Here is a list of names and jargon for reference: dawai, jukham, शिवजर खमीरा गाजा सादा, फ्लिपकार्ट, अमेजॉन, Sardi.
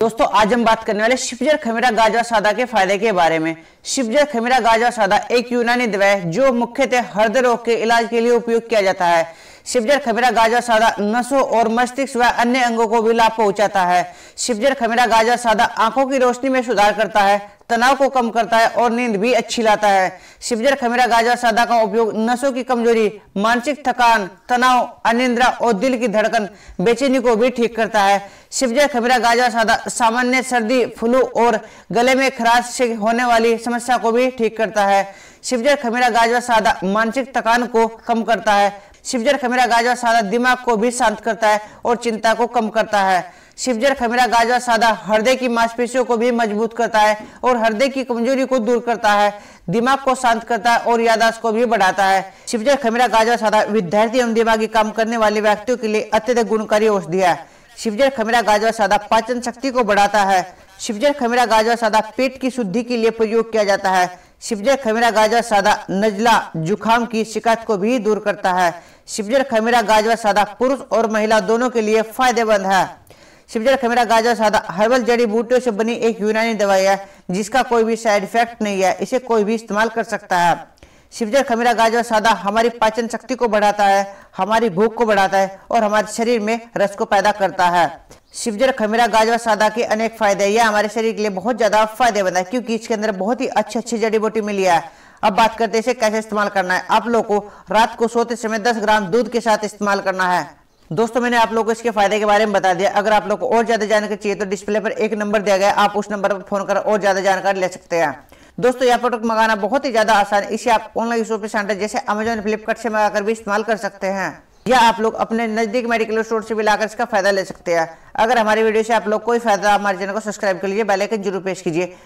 दोस्तों आज हम बात करने वाले शिवजर खमीरा गाजा सादा के फायदे के बारे में। शिवजर खमीरा गाजा सादा एक यूनानी दवा है जो मुख्यतः हृदय रोग के इलाज के लिए उपयोग किया जाता है। शिवजर खमीरा गाजा सादा नसों और मस्तिष्क व अन्य अंगों को भी लाभ पहुंचाता है। शिवजर खमीरा गाजा सादा आंखों की रोशनी में सुधार करता है, तनाव को कम करता है और नींद भी अच्छी लाता है। शिवजर खमीरा गाजा सादा का उपयोग नसों की कमजोरी, मानसिक थकान, तनाव, अनिद्रा और दिल की धड़कन, बेचैनी को भी ठीक करता है। शिवजर खमीरा गाजा सादा सामान्य सर्दी, फ्लू और गले में खराश से होने वाली समस्या को भी ठीक करता है। शिवजर खमीरा गाजा सादा मानसिक थकान को कम करता है। शिवजर खमीरा गाजा सादा दिमाग को भी शांत करता है और चिंता को कम करता है। शिवजर खमीरा गाजा सादा हृदय की मांसपेशियों को भी मजबूत करता है और हृदय की कमजोरी को दूर करता है, दिमाग को शांत करता है और याददाश्त को भी बढ़ाता है। शिवजर खमीरा गाजा सादा विद्यार्थी एवं दिमागी काम करने वाले व्यक्तियों के लिए अत्यधिक गुणकारी औषधि है। शिवजर खमीरा गाजा सादा पाचन शक्ति को बढ़ाता है। शिवजर खमीरा गाजा सादा पेट की शुद्धि के लिए प्रयोग किया जाता है। शिवजर खमीरा गाजा सादा नजला, जुखाम की शिकायत को भी दूर करता है। शिवजर खमीरा गाजा सादा पुरुष और महिला दोनों के लिए फायदेमंद है। शिवजर खमीरा गाजा सादा हर्बल जड़ी बूटियों से बनी एक यूनानी दवाई है जिसका कोई भी साइड इफेक्ट नहीं है। इसे कोई भी इस्तेमाल कर सकता है। शिवजर खमीरा गाजा सादा हमारी पाचन शक्ति को बढ़ाता है, हमारी भूख को बढ़ाता है और हमारे शरीर में रस को पैदा करता है। शिवजर खमीरा गाजा सादा के अनेक फायदे हैं। यह हमारे शरीर के लिए बहुत ज्यादा फायदेमंद है क्योंकि इसके अंदर बहुत ही अच्छी अच्छी जड़ी बूटी मिली है। अब बात करते हैं इसे कैसे इस्तेमाल करना है। आप लोगों को रात को सोते समय 10 ग्राम दूध के साथ इस्तेमाल करना है। दोस्तों मैंने आप लोगों को इसके फायदे के बारे में बता दिया। अगर आप लोगों को और ज्यादा जानकारी चाहिए तो डिस्प्ले पर एक नंबर दिया गया है, आप उस नंबर पर फोन कर और ज्यादा जानकारी ले सकते हैं। दोस्तों यह प्रोडक्ट मंगाना बहुत ही ज्यादा आसान है। इसे आप ऑनलाइन शॉपिंग सेंटर जैसे अमेजॉन, फ्लिपकार्ट से मंगाकर भी इस्तेमाल कर सकते हैं या आप लोग अपने नजदीक मेडिकल स्टोर से भी लाकर इसका फायदा ले सकते हैं। अगर हमारी वीडियो से आप लोग कोई फायदा, हमारे चैनल को सब्सक्राइब कर लीजिए, बेल आइकन जरूर प्रेस कीजिए।